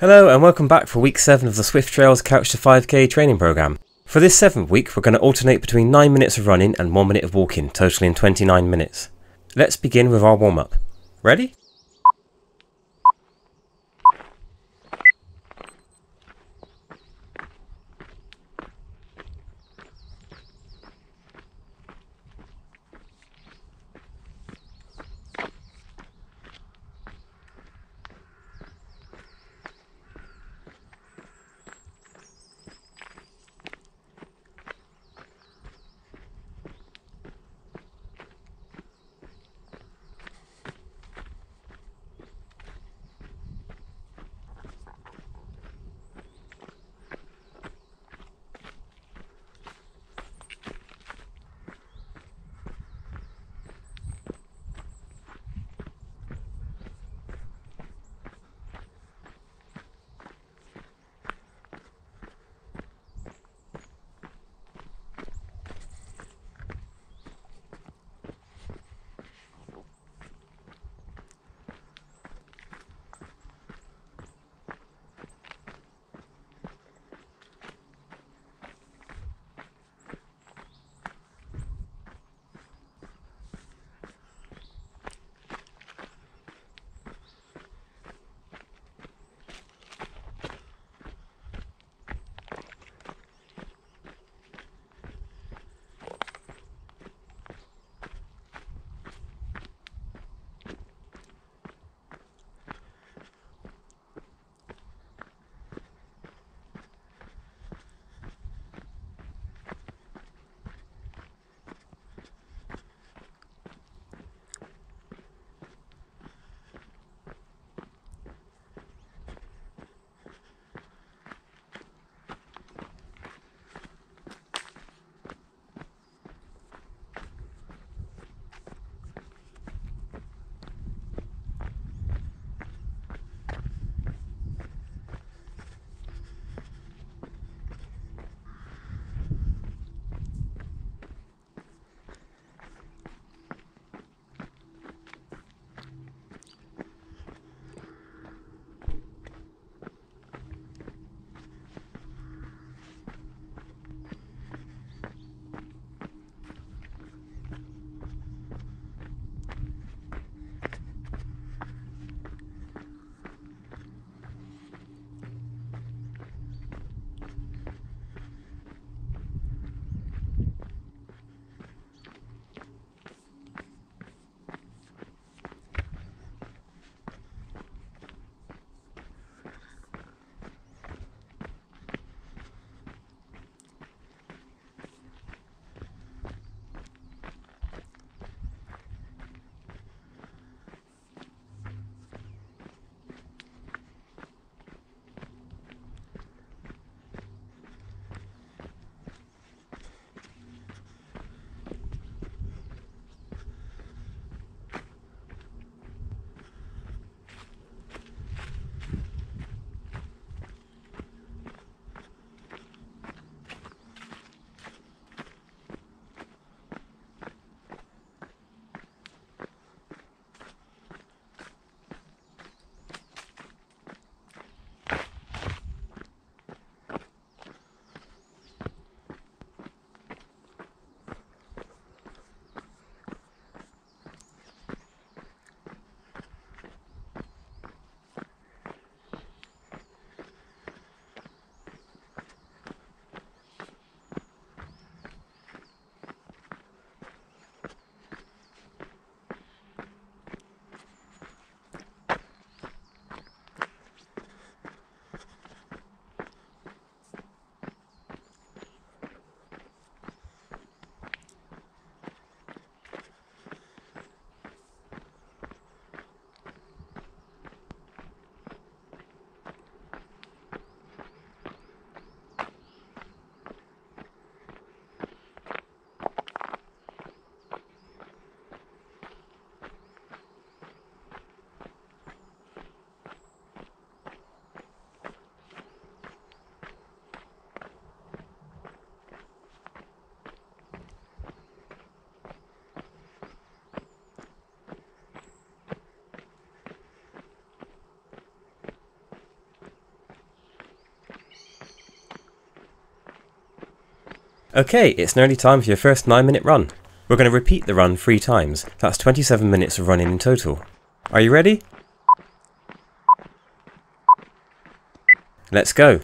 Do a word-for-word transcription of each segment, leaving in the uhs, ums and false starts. Hello and welcome back for week seven of the Swift Trails Couch to five K Training Programme. For this seventh week we're going to alternate between nine minutes of running and one minute of walking, totaling twenty-nine minutes. Let's begin with our warm up. Ready? Okay, it's nearly time for your first nine minute run. We're going to repeat the run three times, that's twenty-seven minutes of running in total. Are you ready? Let's go!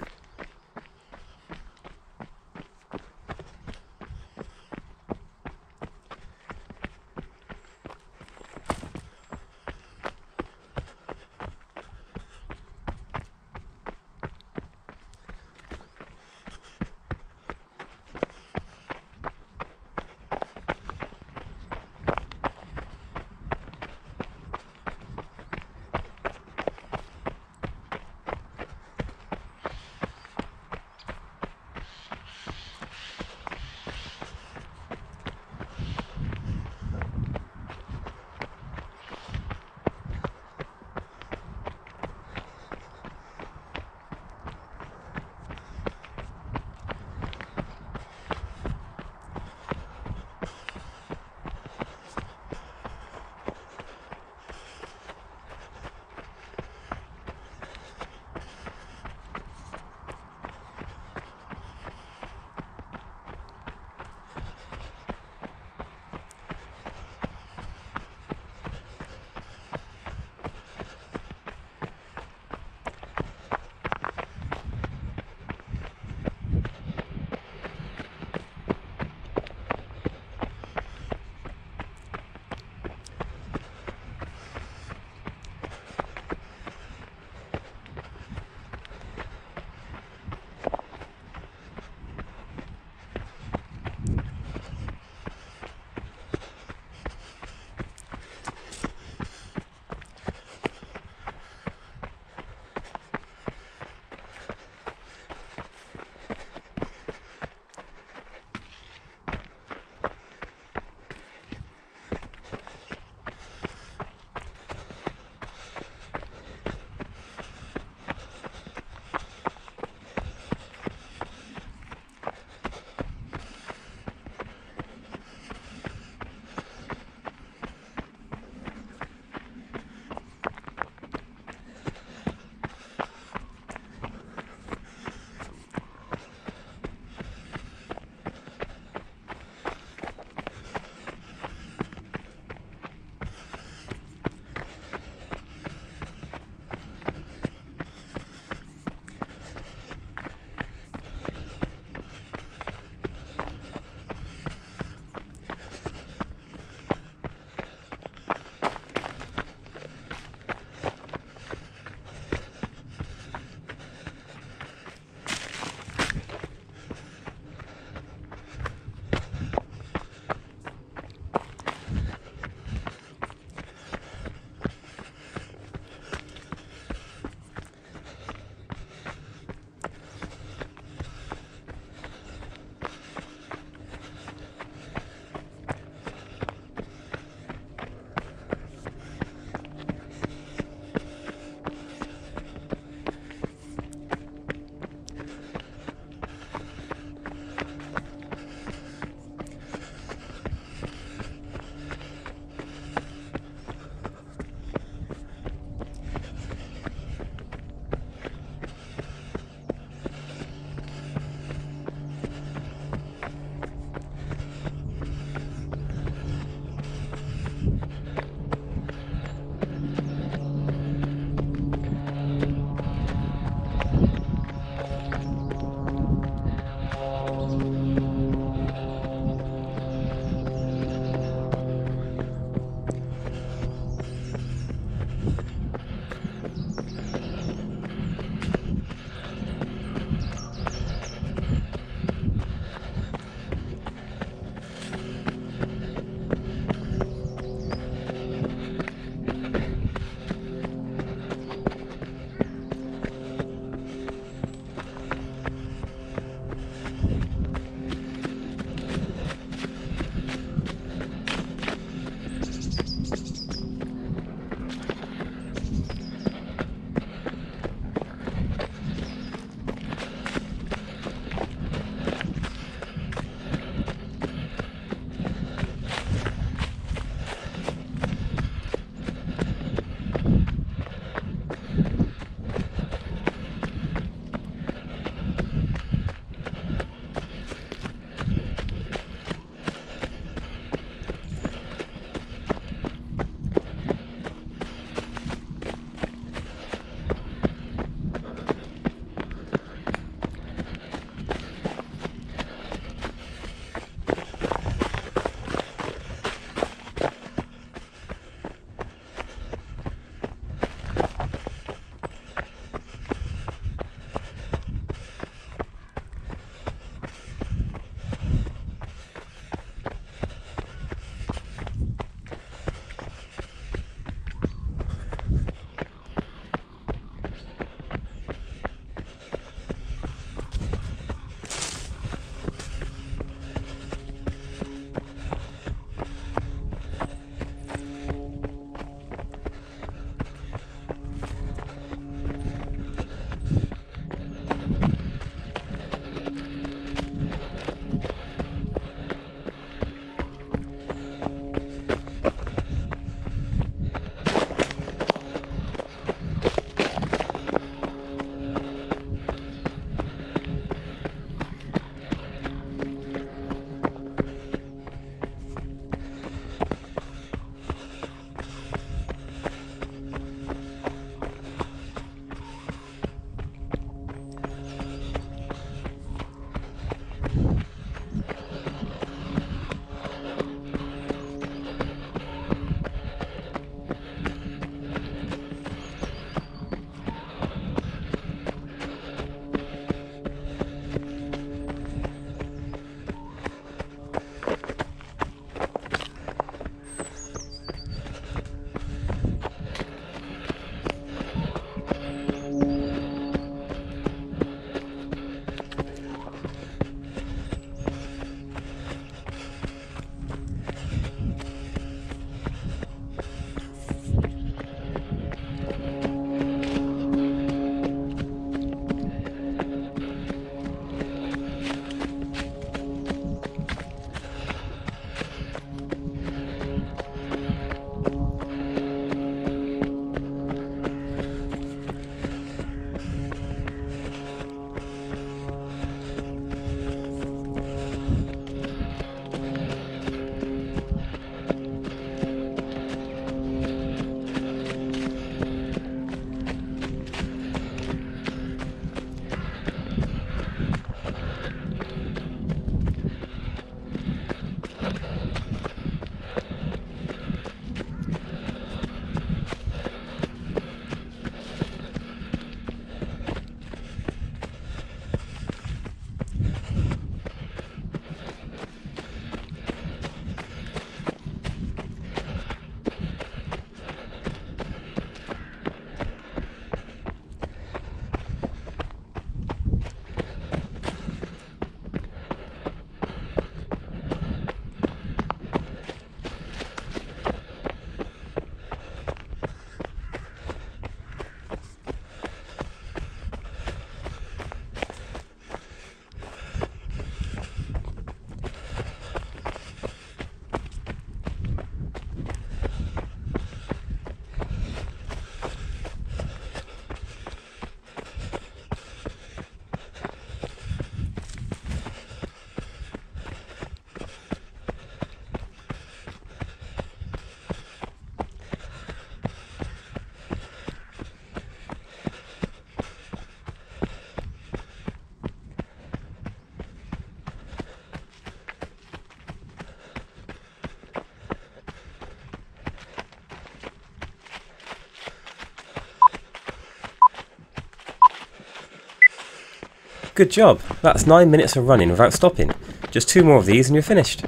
Good job. That's nine minutes of running without stopping. Just two more of these and you're finished.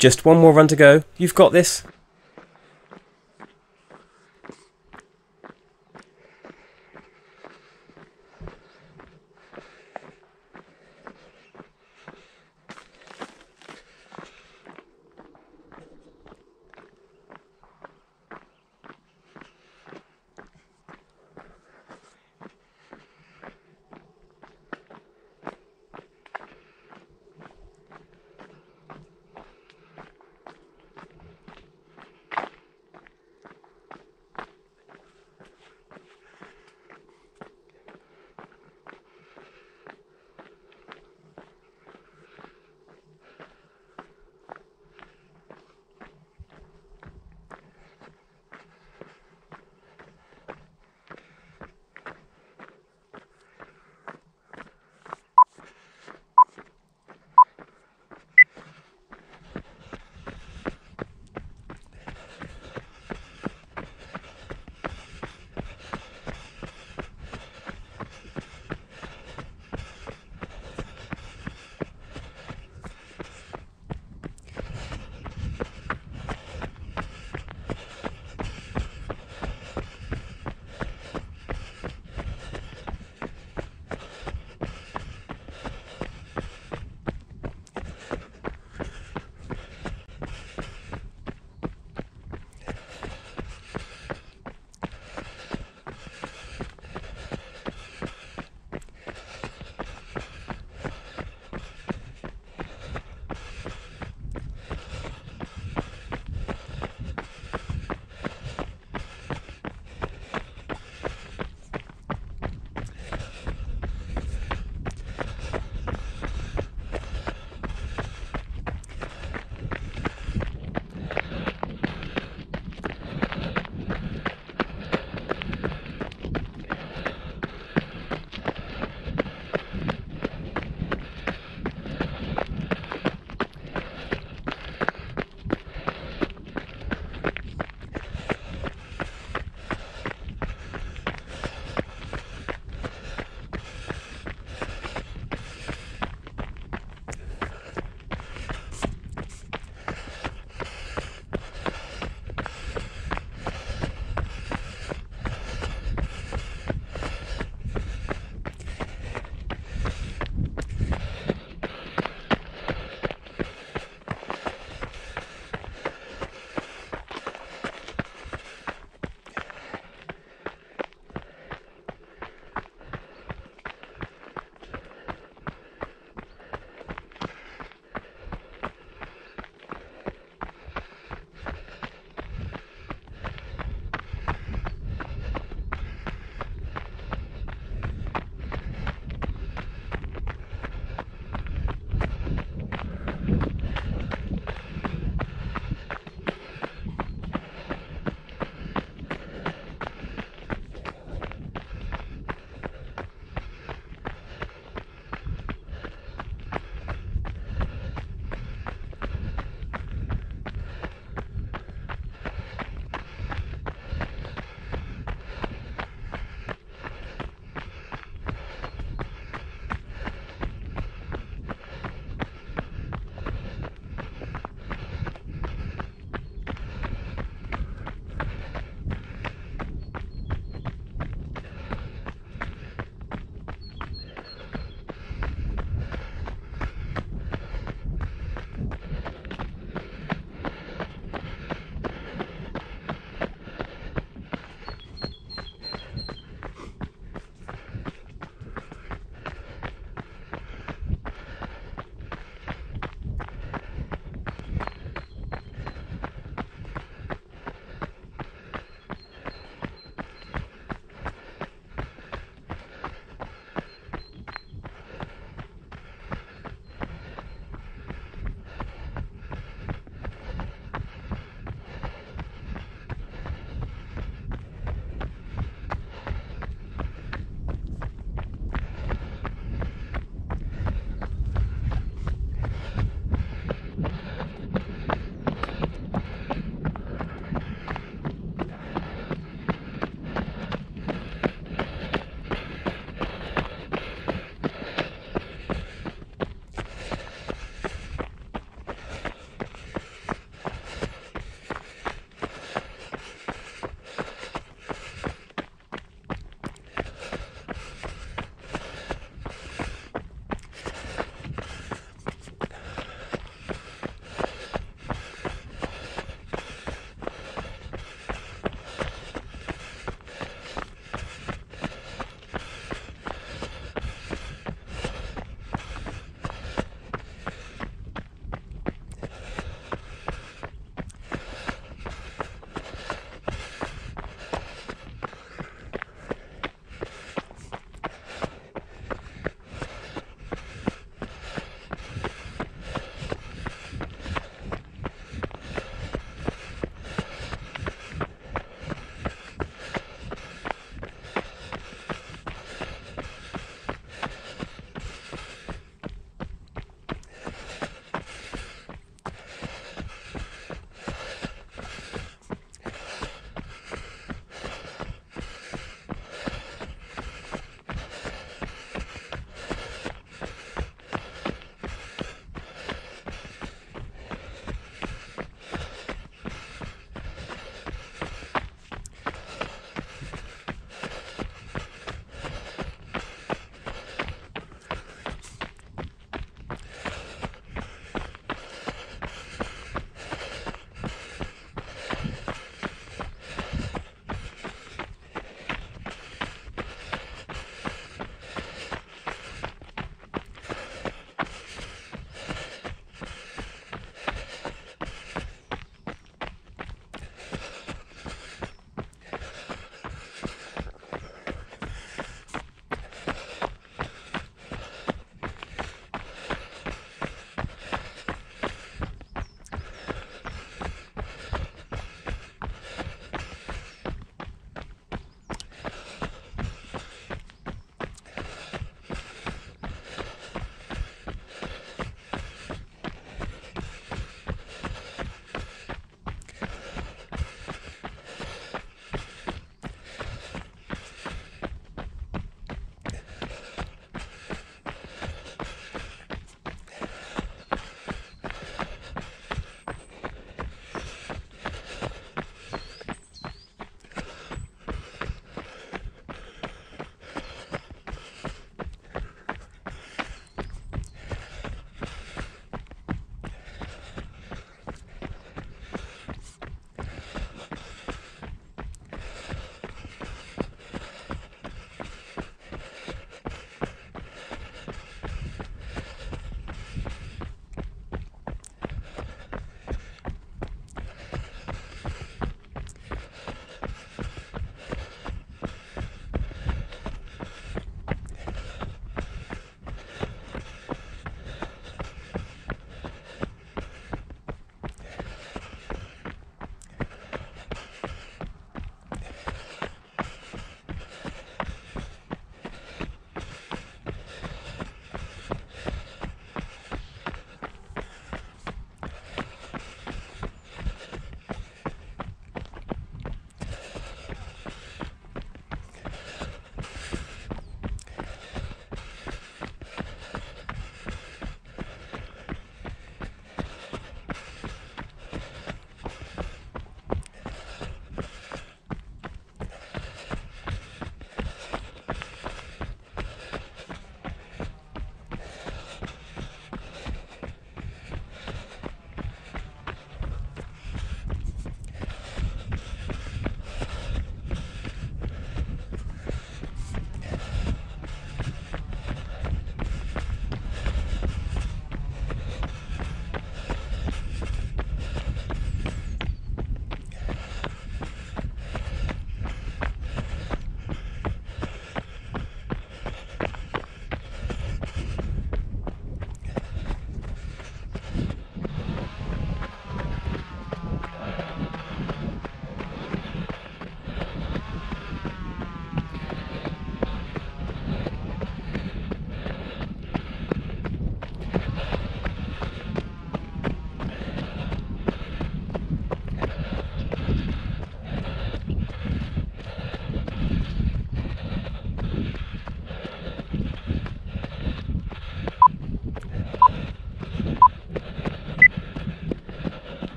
Just one more run to go. You've got this.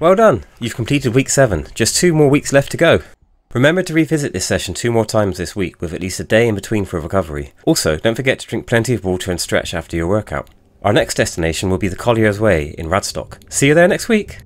Well done! You've completed week seven, just two more weeks left to go. Remember to revisit this session two more times this week with at least a day in between for recovery. Also, don't forget to drink plenty of water and stretch after your workout. Our next destination will be the Collier's Way in Radstock. See you there next week!